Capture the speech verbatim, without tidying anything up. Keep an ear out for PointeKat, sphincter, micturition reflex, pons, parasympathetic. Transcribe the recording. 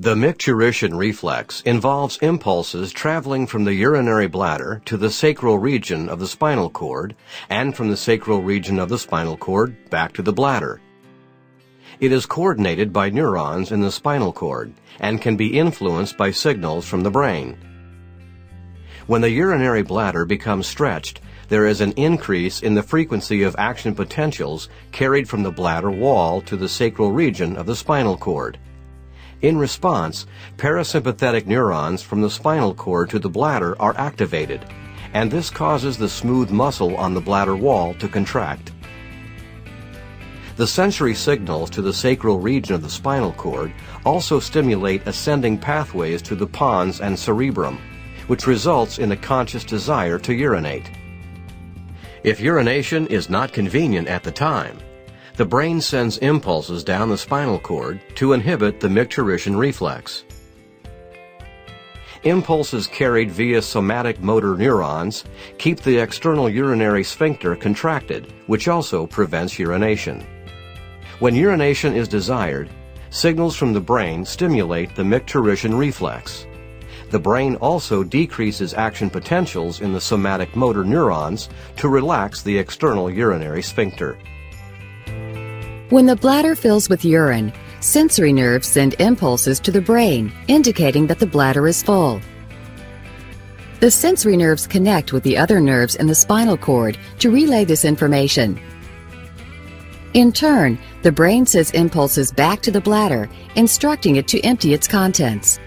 The micturition reflex involves impulses traveling from the urinary bladder to the sacral region of the spinal cord and from the sacral region of the spinal cord back to the bladder. It is coordinated by neurons in the spinal cord and can be influenced by signals from the brain. When the urinary bladder becomes stretched, there is an increase in the frequency of action potentials carried from the bladder wall to the sacral region of the spinal cord. In response, parasympathetic neurons from the spinal cord to the bladder are activated, and this causes the smooth muscle on the bladder wall to contract. The sensory signals to the sacral region of the spinal cord also stimulate ascending pathways to the pons and cerebrum, which results in a conscious desire to urinate. If urination is not convenient at the time, the brain sends impulses down the spinal cord to inhibit the micturition reflex. Impulses carried via somatic motor neurons keep the external urinary sphincter contracted, which also prevents urination. When urination is desired, signals from the brain stimulate the micturition reflex. The brain also decreases action potentials in the somatic motor neurons to relax the external urinary sphincter. When the bladder fills with urine, sensory nerves send impulses to the brain, indicating that the bladder is full. The sensory nerves connect with the other nerves in the spinal cord to relay this information. In turn, the brain sends impulses back to the bladder, instructing it to empty its contents.